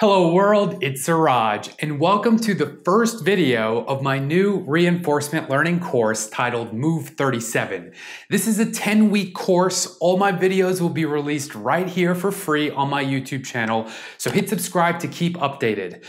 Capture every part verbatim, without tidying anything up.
Hello world, it's Siraj, and welcome to the first video of my new reinforcement learning course titled Move thirty-seven. This is a ten week course. All my videos will be released right here for free on my YouTube channel, so hit subscribe to keep updated.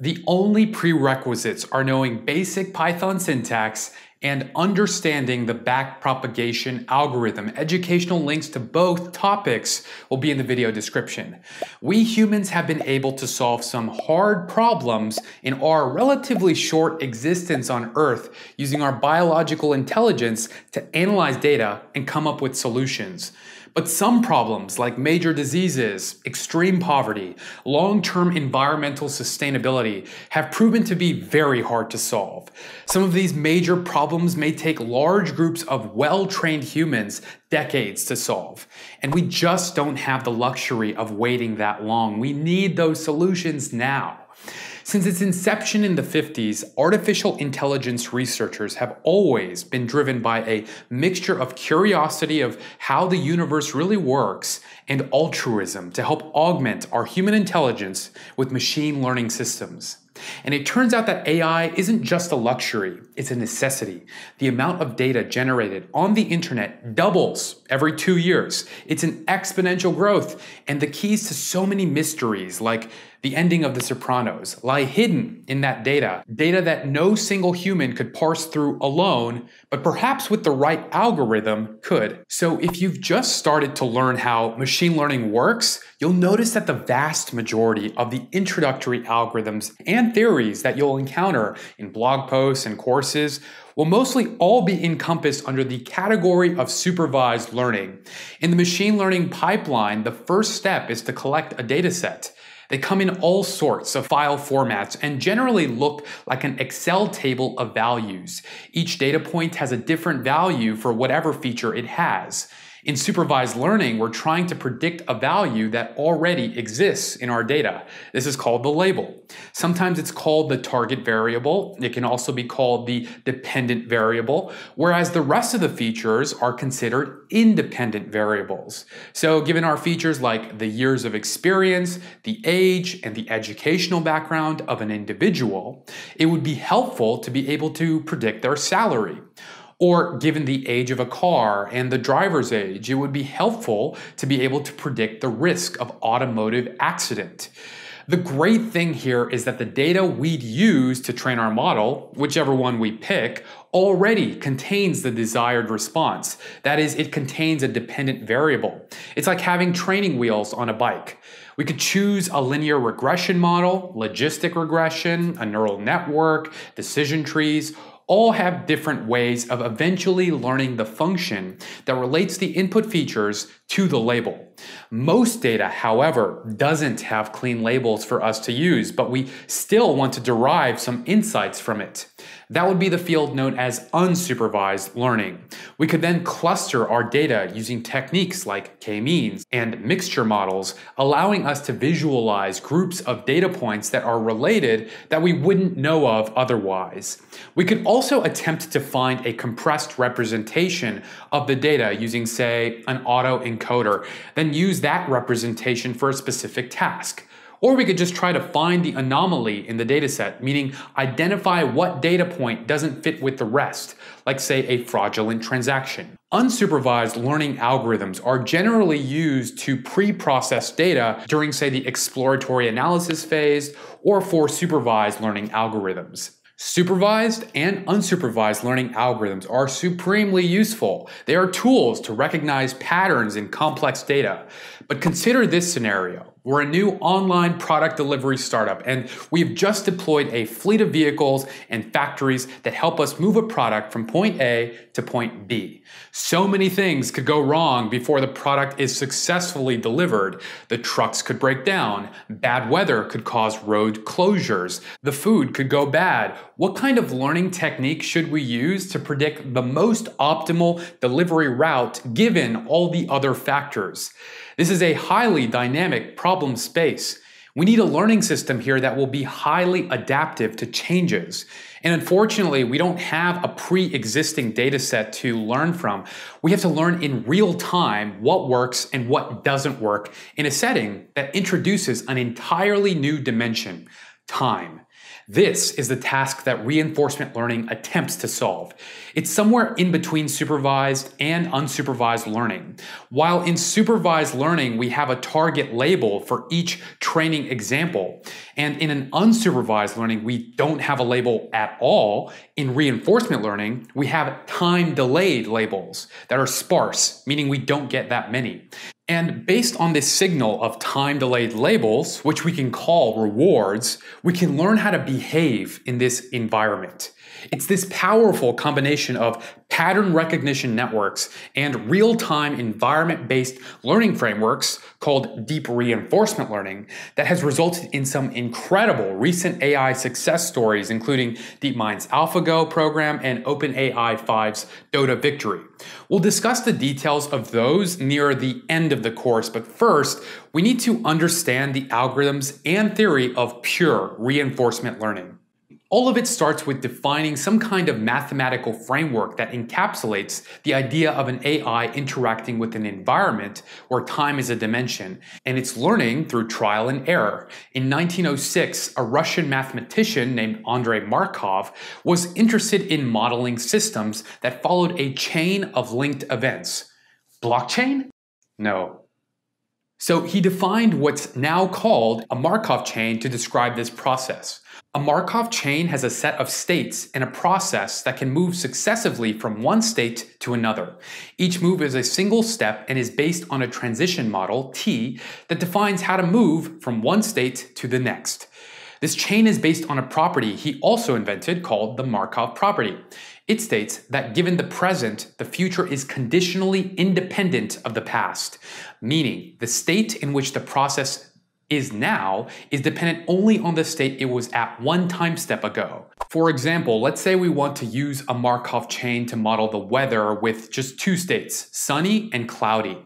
The only prerequisites are knowing basic Python syntax and understanding the backpropagation algorithm. Educational links to both topics will be in the video description. We humans have been able to solve some hard problems in our relatively short existence on Earth using our biological intelligence to analyze data and come up with solutions. But some problems like major diseases, extreme poverty, long-term environmental sustainability have proven to be very hard to solve. Some of these major problems may take large groups of well-trained humans decades to solve. And we just don't have the luxury of waiting that long. We need those solutions now. Since its inception in the fifties, artificial intelligence researchers have always been driven by a mixture of curiosity of how the universe really works and altruism to help augment our human intelligence with machine learning systems. And it turns out that A I isn't just a luxury, it's a necessity. The amount of data generated on the internet doubles every two years. It's an exponential growth, and the keys to so many mysteries like the ending of The Sopranos lie hidden in that data, data that no single human could parse through alone, but perhaps with the right algorithm could. So if you've just started to learn how machine learning works, you'll notice that the vast majority of the introductory algorithms and theories that you'll encounter in blog posts and courses will mostly all be encompassed under the category of supervised learning. In the machine learning pipeline, the first step is to collect a data set. They come in all sorts of file formats and generally look like an Excel table of values. Each data point has a different value for whatever feature it has. In supervised learning, we're trying to predict a value that already exists in our data. This is called the label. Sometimes it's called the target variable. It can also be called the dependent variable, whereas the rest of the features are considered independent variables. So given our features like the years of experience, the age, and the educational background of an individual, it would be helpful to be able to predict their salary. Or given the age of a car and the driver's age, it would be helpful to be able to predict the risk of automotive accident. The great thing here is that the data we'd use to train our model, whichever one we pick, already contains the desired response. That is, it contains a dependent variable. It's like having training wheels on a bike. We could choose a linear regression model, logistic regression, a neural network, decision trees, all have different ways of eventually learning the function that relates the input features to the label. Most data, however, doesn't have clean labels for us to use, but we still want to derive some insights from it. That would be the field known as unsupervised learning. We could then cluster our data using techniques like K means and mixture models, allowing us to visualize groups of data points that are related that we wouldn't know of otherwise. We could also attempt to find a compressed representation of the data using, say, an autoencoder, then use that representation for a specific task. Or we could just try to find the anomaly in the dataset, meaning identify what data point doesn't fit with the rest, like say a fraudulent transaction. Unsupervised learning algorithms are generally used to pre-process data during, say, the exploratory analysis phase or for supervised learning algorithms. Supervised and unsupervised learning algorithms are supremely useful. They are tools to recognize patterns in complex data. But consider this scenario. We're a new online product delivery startup, and we've just deployed a fleet of vehicles and factories that help us move a product from point A to point B. So many things could go wrong before the product is successfully delivered. The trucks could break down, bad weather could cause road closures, the food could go bad. What kind of learning technique should we use to predict the most optimal delivery route given all the other factors? This is a highly dynamic problem space. We need a learning system here that will be highly adaptive to changes. And unfortunately, we don't have a pre-existing data set to learn from. We have to learn in real time what works and what doesn't work in a setting that introduces an entirely new dimension, time. This is the task that reinforcement learning attempts to solve. It's somewhere in between supervised and unsupervised learning. While in supervised learning, we have a target label for each training example, and in an unsupervised learning, we don't have a label at all. In reinforcement learning, we have time-delayed labels that are sparse, meaning we don't get that many. And based on this signal of time-delayed labels, which we can call rewards, we can learn how to behave in this environment. It's this powerful combination of pattern recognition networks and real-time environment-based learning frameworks called deep reinforcement learning that has resulted in some incredible recent A I success stories, including DeepMind's AlphaGo program and OpenAI five's Dota victory. We'll discuss the details of those near the end of the course, but first, we need to understand the algorithms and theory of pure reinforcement learning. All of it starts with defining some kind of mathematical framework that encapsulates the idea of an A I interacting with an environment where time is a dimension, and it's learning through trial and error. In nineteen oh six, a Russian mathematician named Andrei Markov was interested in modeling systems that followed a chain of linked events. Blockchain? No. So he defined what's now called a Markov chain to describe this process. A Markov chain has a set of states and a process that can move successively from one state to another. Each move is a single step and is based on a transition model, T, that defines how to move from one state to the next. This chain is based on a property he also invented called the Markov property. It states that given the present, the future is conditionally independent of the past, meaning the state in which the process is now is dependent only on the state it was at one time step ago. For example, let's say we want to use a Markov chain to model the weather with just two states, sunny and cloudy.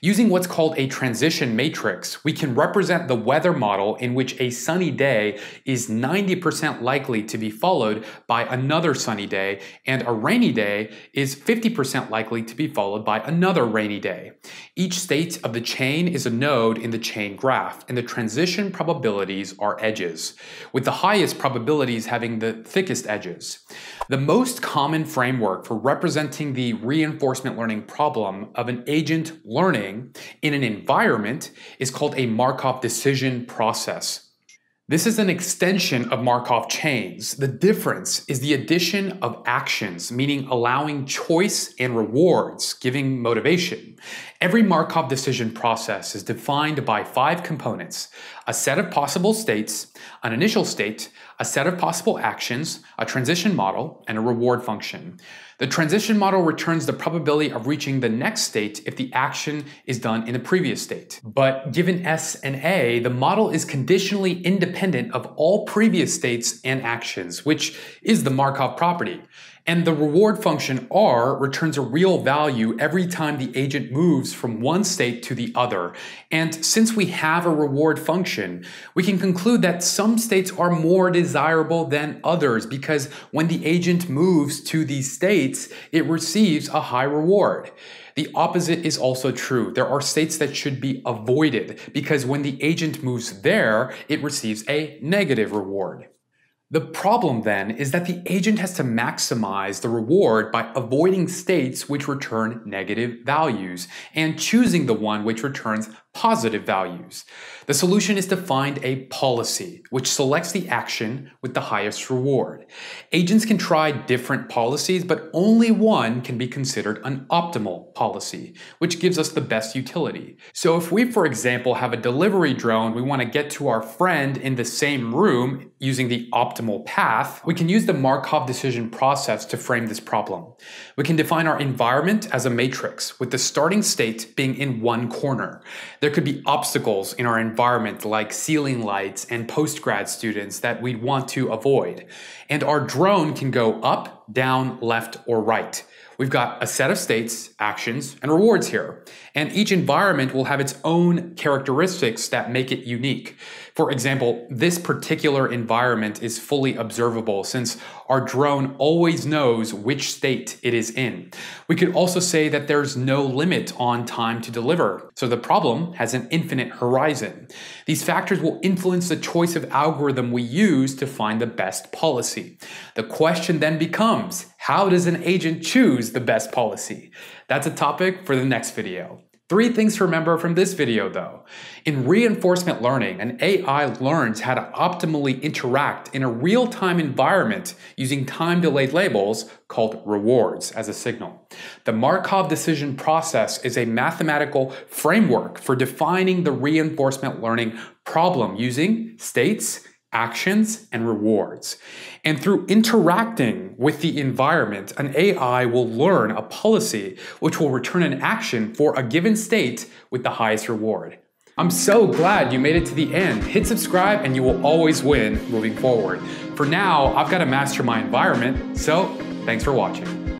Using what's called a transition matrix, we can represent the weather model in which a sunny day is ninety percent likely to be followed by another sunny day, and a rainy day is fifty percent likely to be followed by another rainy day. Each state of the chain is a node in the chain graph, and the transition probabilities are edges, with the highest probabilities having the thickest edges. The most common framework for representing the reinforcement learning problem of an agent learning in an environment is called a Markov decision process. This is an extension of Markov chains. The difference is the addition of actions, meaning allowing choice and rewards, giving motivation. Every Markov decision process is defined by five components: a set of possible states, an initial state, a set of possible actions, a transition model, and a reward function. The transition model returns the probability of reaching the next state if the action is done in the previous state. But given S and A, the model is conditionally independent of all previous states and actions, which is the Markov property. And the reward function R returns a real value every time the agent moves from one state to the other. And since we have a reward function, we can conclude that some states are more desirable than others because when the agent moves to these states, it receives a high reward. The opposite is also true. There are states that should be avoided because when the agent moves there, it receives a negative reward. The problem then is that the agent has to maximize the reward by avoiding states which return negative values and choosing the one which returns positive values. The solution is to find a policy which selects the action with the highest reward. Agents can try different policies, but only one can be considered an optimal policy, which gives us the best utility. So if we, for example, have a delivery drone, we want to get to our friend in the same room using the optimal path, we can use the Markov decision process to frame this problem. We can define our environment as a matrix, with the starting state being in one corner. There could be obstacles in our environment like ceiling lights and post-grad students that we'd want to avoid. And our drone can go up, up, down, left, or right. We've got a set of states, actions, and rewards here. And each environment will have its own characteristics that make it unique. For example, this particular environment is fully observable since our drone always knows which state it is in. We could also say that there's no limit on time to deliver, so the problem has an infinite horizon. These factors will influence the choice of algorithm we use to find the best policy. The question then becomes, how does an agent choose the best policy? That's a topic for the next video. Three things to remember from this video though. In reinforcement learning, an A I learns how to optimally interact in a real-time environment using time-delayed labels called rewards as a signal. The Markov decision process is a mathematical framework for defining the reinforcement learning problem using states, actions, and rewards. And through interacting with the environment, an A I will learn a policy which will return an action for a given state with the highest reward. I'm so glad you made it to the end. Hit subscribe and you will always win moving forward. For now, I've got to master my environment, so thanks for watching.